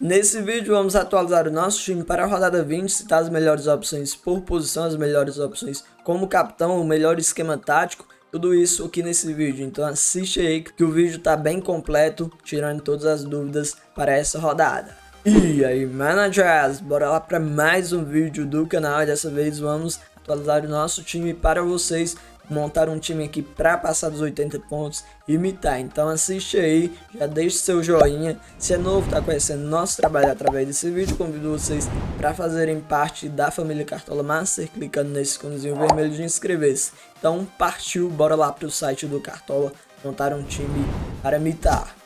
Nesse vídeo vamos atualizar o nosso time para a rodada 20, citar as melhores opções por posição, as melhores opções como capitão, o melhor esquema tático, tudo isso aqui nesse vídeo. Então assiste aí que o vídeo tá bem completo, tirando todas as dúvidas para essa rodada. E aí, managers, bora lá para mais um vídeo do canal e dessa vez vamos atualizar o nosso time para vocês. Montar um time aqui para passar dos 80 pontos e imitar. Então assiste aí, já deixa seu joinha. Se é novo, tá conhecendo nosso trabalho através desse vídeo, convido vocês para fazerem parte da família Cartola Master, clicando nesse íconezinho vermelho de inscrever-se. Então partiu, bora lá para o site do Cartola, montar um time para imitar.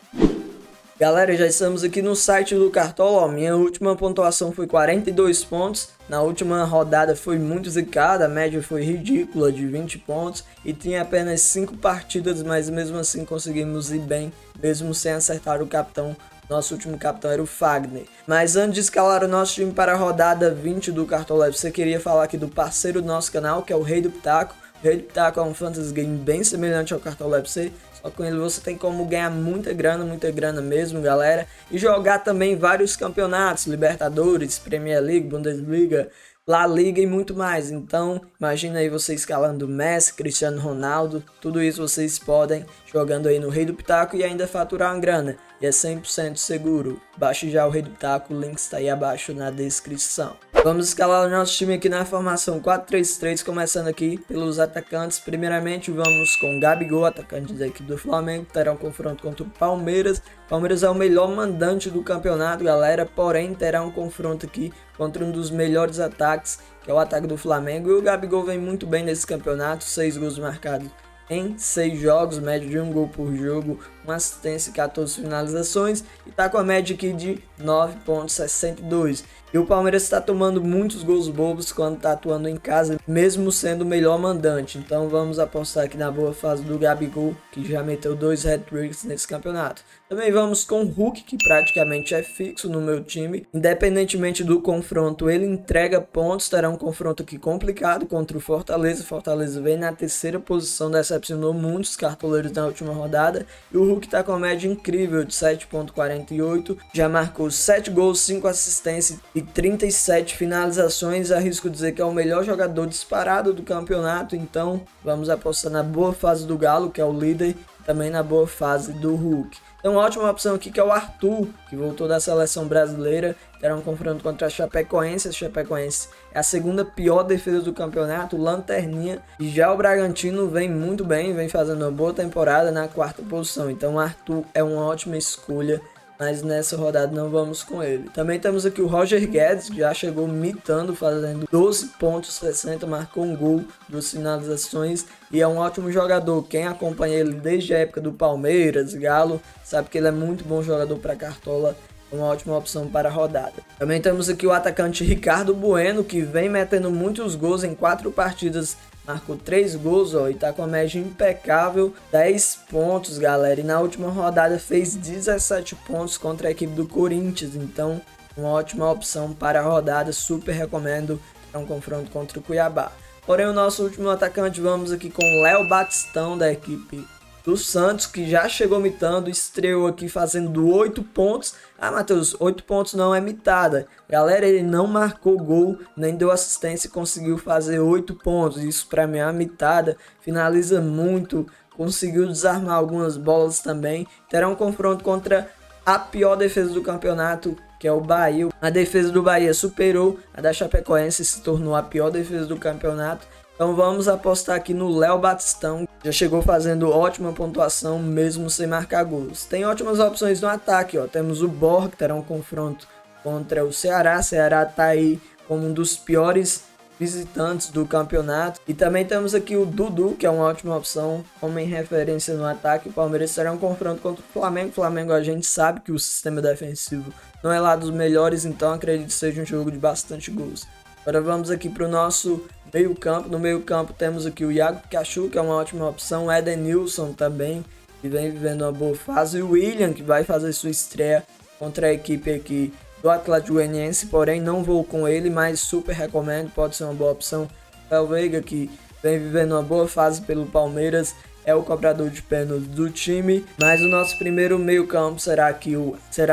Galera, já estamos aqui no site do Cartola, minha última pontuação foi 42 pontos, na última rodada foi muito zicada, a média foi ridícula de 20 pontos e tinha apenas 5 partidas, mas mesmo assim conseguimos ir bem, mesmo sem acertar o capitão. Nosso último capitão era o Fagner. Mas antes de escalar o nosso time para a rodada 20 do Cartola FC, queria falar aqui do parceiro do nosso canal, que é o Rei do Pitaco. O Rei do Pitaco é um fantasy game bem semelhante ao Cartola FC, só com ele você tem como ganhar muita grana mesmo, galera. E jogar também vários campeonatos, Libertadores, Premier League, Bundesliga, La Liga e muito mais. Então, imagina aí você escalando Messi, Cristiano Ronaldo, tudo isso vocês podem jogando aí no Rei do Pitaco e ainda faturar uma grana. E é 100% seguro. Baixe já o Rei do Pitaco, o link está aí abaixo na descrição. Vamos escalar o nosso time aqui na formação 4-3-3, começando aqui pelos atacantes. Primeiramente vamos com Gabigol, atacante da equipe do Flamengo, terá um confronto contra o Palmeiras. Palmeiras é o melhor mandante do campeonato, galera, porém terá um confronto aqui contra um dos melhores ataques, que é o ataque do Flamengo. E o Gabigol vem muito bem nesse campeonato, 6 gols marcados em 6 jogos, média de 1 gol por jogo, 1 assistência e 14 finalizações, e tá com a média aqui de 9,62. E o Palmeiras está tomando muitos gols bobos quando está atuando em casa, mesmo sendo o melhor mandante. Então vamos apostar aqui na boa fase do Gabigol, que já meteu 2 hat-tricks nesse campeonato. Também vamos com o Hulk, que praticamente é fixo no meu time. Independentemente do confronto, ele entrega pontos. Terá um confronto aqui complicado contra o Fortaleza. Fortaleza vem na terceira posição, decepcionou muitos cartoleiros na última rodada. E o Hulk está com a média incrível de 7,48. Já marcou 7 gols, 5 assistências e 37 finalizações. Arrisco dizer que é o melhor jogador disparado do campeonato, então vamos apostar na boa fase do Galo, que é o líder, também na boa fase do Hulk. Então ótima opção aqui que é o Arthur, que voltou da seleção brasileira, terá um confronto contra a Chapecoense. A Chapecoense é a segunda pior defesa do campeonato, lanterninha, e já o Bragantino vem muito bem, vem fazendo uma boa temporada na quarta posição, então o Arthur é uma ótima escolha. Mas nessa rodada não vamos com ele. Também temos aqui o Roger Guedes, que já chegou mitando, fazendo 12 pontos, 60, marcou um gol, 2 finalizações e é um ótimo jogador. Quem acompanha ele desde a época do Palmeiras, Galo, sabe que ele é muito bom jogador para Cartola. Uma ótima opção para a rodada. Também temos aqui o atacante Ricardo Bueno, que vem metendo muitos gols em 4 partidas. Marcou 3 gols, ó, e tá com a média impecável, 10 pontos, galera. E na última rodada fez 17 pontos contra a equipe do Corinthians. Então, uma ótima opção para a rodada, super recomendo. É um confronto contra o Cuiabá. Porém, o nosso último atacante, vamos aqui com o Léo Batistão, da equipe do Santos, que já chegou mitando, estreou aqui fazendo 8 pontos. Ah, Matheus, 8 pontos não é mitada. Galera, ele não marcou gol, nem deu assistência e conseguiu fazer 8 pontos. Isso pra mim é uma mitada, finaliza muito, conseguiu desarmar algumas bolas também. Terá um confronto contra a pior defesa do campeonato, que é o Bahia. A defesa do Bahia superou a da Chapecoense, se tornou a pior defesa do campeonato. Então vamos apostar aqui no Léo Batistão, já chegou fazendo ótima pontuação mesmo sem marcar gols. Tem ótimas opções no ataque, ó. Temos o Borja, que terá um confronto contra o Ceará. O Ceará tá aí como um dos piores visitantes do campeonato. E também temos aqui o Dudu, que é uma ótima opção, homem referência no ataque. O Palmeiras terá um confronto contra o Flamengo. O Flamengo, a gente sabe que o sistema defensivo não é lá dos melhores, então acredito que seja um jogo de bastante gols. Agora vamos aqui para o nosso meio campo. No meio campo temos aqui o Iago Pikachu, que é uma ótima opção. O Edenilson também, que vem vivendo uma boa fase. E o William, que vai fazer sua estreia contra a equipe aqui do Atlético Goianiense. Porém, não vou com ele, mas super recomendo. Pode ser uma boa opção. O Phil Veiga, que vem vivendo uma boa fase pelo Palmeiras. é o cobrador de pênalti do time, mas o nosso primeiro meio-campo será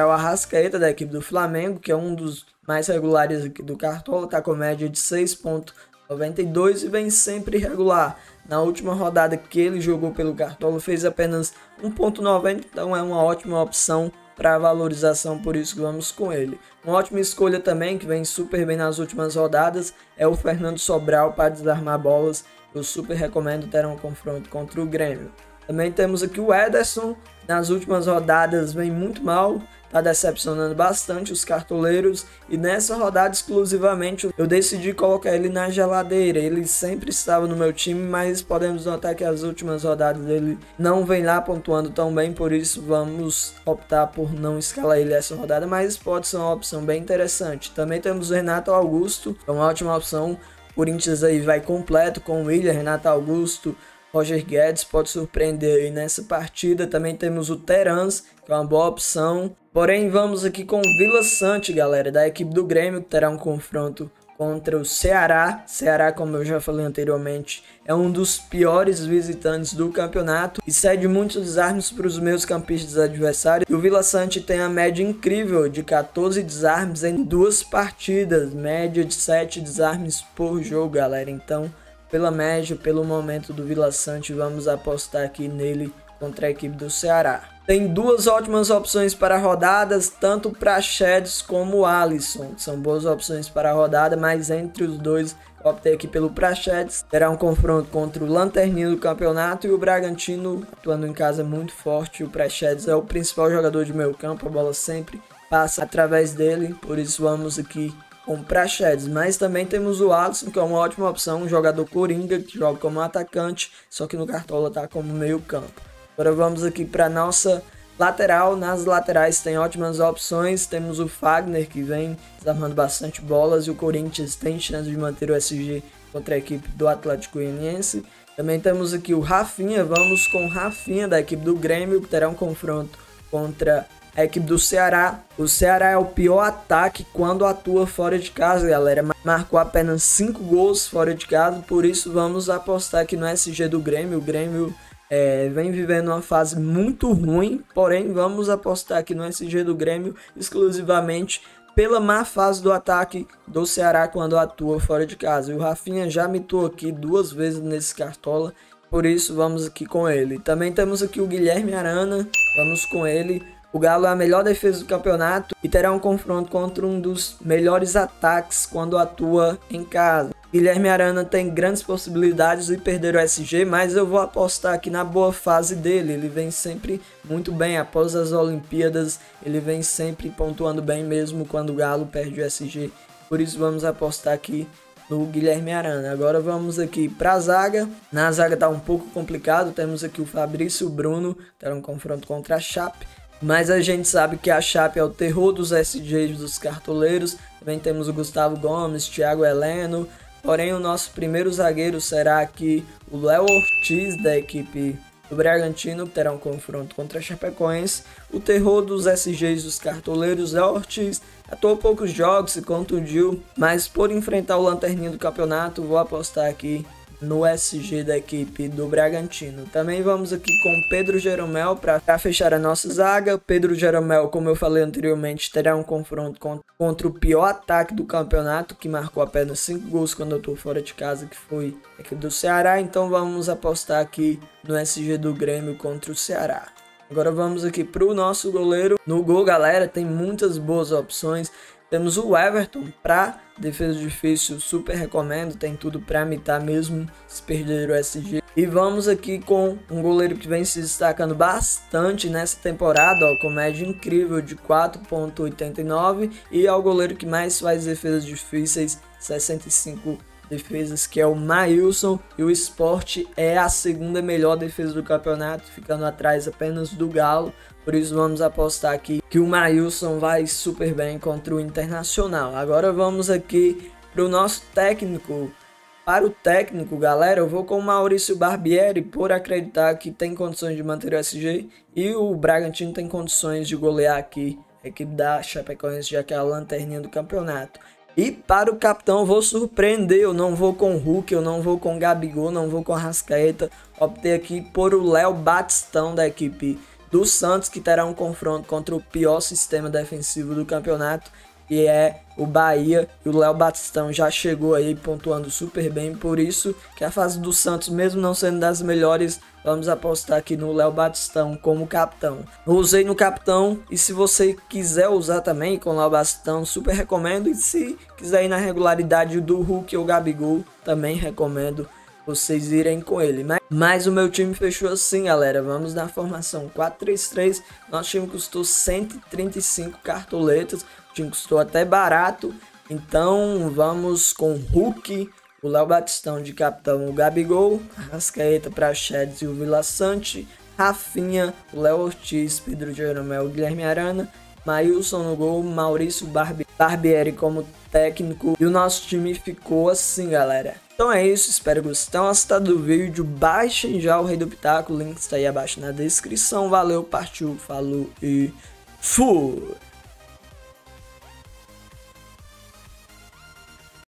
o Arrascaeta, da equipe do Flamengo, que é um dos mais regulares aqui do Cartola, tá com média de 6,92 e vem sempre regular. Na última rodada que ele jogou pelo Cartola fez apenas 1,90, então é uma ótima opção para valorização, por isso que vamos com ele. Uma ótima escolha também, que vem super bem nas últimas rodadas, é o Fernando Sobral para desarmar bolas. Eu super recomendo ter um confronto contra o Grêmio. Também temos aqui o Ederson, nas últimas rodadas vem muito mal, tá decepcionando bastante os cartoleiros, e nessa rodada exclusivamente eu decidi colocar ele na geladeira. Ele sempre estava no meu time, mas podemos notar que as últimas rodadas dele não vem lá pontuando tão bem, por isso vamos optar por não escalar ele essa rodada, mas pode ser uma opção bem interessante. Também temos o Renato Augusto, é uma ótima opção. O Corinthians aí vai completo com o William, Renato Augusto, Roger Guedes, pode surpreender aí nessa partida. Também temos o Terans, que é uma boa opção. Porém, vamos aqui com o Villasanti, galera, da equipe do Grêmio, que terá um confronto contra o Ceará. Ceará, como eu já falei anteriormente, é um dos piores visitantes do campeonato e cede muitos desarmes para os meus campistas adversários. E o Villasanti tem a média incrível de 14 desarmes em 2 partidas, média de 7 desarmes por jogo, galera. Então, pela média, pelo momento do Villasanti, vamos apostar aqui nele contra a equipe do Ceará. Tem 2 ótimas opções para rodadas, tanto Praxedes como Alisson. São boas opções para a rodada, mas entre os dois optei aqui pelo Praxedes. Terá um confronto contra o lanterninho do campeonato e o Bragantino, atuando em casa muito forte. O Praxedes é o principal jogador de meio campo, a bola sempre passa através dele, por isso vamos aqui com Praxedes. Mas também temos o Alisson, que é uma ótima opção, um jogador coringa que joga como atacante, só que no Cartola tá como meio campo. Agora vamos aqui para nossa lateral. Nas laterais tem ótimas opções, temos o Fagner, que vem desarmando bastante bolas, e o Corinthians tem chance de manter o SG contra a equipe do Atlético Goianiense. Também temos aqui o Rafinha, vamos com o Rafinha, da equipe do Grêmio, que terá um confronto contra a equipe do Ceará. O Ceará é o pior ataque quando atua fora de casa, galera. Marcou apenas 5 gols fora de casa, por isso vamos apostar aqui no SG do Grêmio. O Grêmio vem vivendo uma fase muito ruim, porém vamos apostar aqui no SG do Grêmio exclusivamente pela má fase do ataque do Ceará quando atua fora de casa. E o Rafinha já mitou aqui 2 vezes nesse Cartola, por isso vamos aqui com ele. Também temos aqui o Guilherme Arana, vamos com ele. O Galo é a melhor defesa do campeonato e terá um confronto contra um dos melhores ataques quando atua em casa. Guilherme Arana tem grandes possibilidades de perder o SG, mas eu vou apostar aqui na boa fase dele. Ele vem sempre muito bem, após as Olimpíadas, ele vem sempre pontuando bem mesmo quando o Galo perde o SG. Por isso vamos apostar aqui no Guilherme Arana. Agora vamos aqui para a zaga. Na zaga tá um pouco complicado, temos aqui o Fabrício e o Bruno, terá um confronto contra a Chape. Mas a gente sabe que a Chape é o terror dos SGs dos cartoleiros. Também temos o Gustavo Gomes, Thiago Heleno. Porém, o nosso primeiro zagueiro será aqui o Léo Ortiz, da equipe do Bragantino, que terá um confronto contra a Chapecoense. O terror dos SGs dos cartoleiros é o Ortiz. Atuou poucos jogos, se contundiu, mas por enfrentar o lanterninho do campeonato, vou apostar aqui no SG da equipe do Bragantino. Também vamos aqui com Pedro Jeromel para fechar a nossa zaga. Pedro Jeromel, como eu falei anteriormente, terá um confronto contra o pior ataque do campeonato, que marcou apenas 5 gols quando eu tô fora de casa, que foi a equipe do Ceará. Então vamos apostar aqui no SG do Grêmio contra o Ceará. Agora vamos aqui pro nosso goleiro. No gol, galera, tem muitas boas opções. Temos o Everton para defesa difícil, super recomendo, tem tudo para mitar mesmo se perder o SG. E vamos aqui com um goleiro que vem se destacando bastante nessa temporada, ó, com média incrível de 4,89, e é o goleiro que mais faz defesas difíceis, 65 defesas, que é o Maílson, e o Sport é a segunda melhor defesa do campeonato, ficando atrás apenas do Galo. Por isso vamos apostar aqui que o Maílson vai super bem contra o Internacional. Agora vamos aqui para o nosso técnico. Para o técnico, galera, eu vou com o Maurício Barbieri, por acreditar que tem condições de manter o SG e o Bragantino tem condições de golear aqui a equipe da Chapecoense, já que é a lanterninha do campeonato. E para o capitão, vou surpreender, eu não vou com o Hulk, eu não vou com o Gabigol, não vou com o Arrascaeta. Optei aqui por o Léo Batistão da equipe do Santos, que terá um confronto contra o pior sistema defensivo do campeonato, que é o Bahia. E o Léo Batistão já chegou aí pontuando super bem, por isso que a fase do Santos, mesmo não sendo das melhores, vamos apostar aqui no Léo Batistão como capitão. Eu usei no capitão, e se você quiser usar também com o Léo Batistão, super recomendo. E se quiser ir na regularidade do Hulk ou Gabigol, também recomendo vocês irem com ele. Mas o meu time fechou assim, galera. Vamos na formação 4-3-3. Nosso time custou 135 cartoletas. O time custou até barato. Então vamos com Hulk, o Léo Batistão de capitão, o Gabigol, Arrascaeta, Praxedes e o Villasanti, Rafinha, o Léo Ortiz, Pedro Jeromel, o Guilherme Arana, Maílson no gol, Maurício Barbieri como técnico. E o nosso time ficou assim, galera. Então é isso, espero que vocês tenham gostado do vídeo. Baixem já o Rei do Pitaco, o link está aí abaixo na descrição. Valeu, partiu, falou e fui!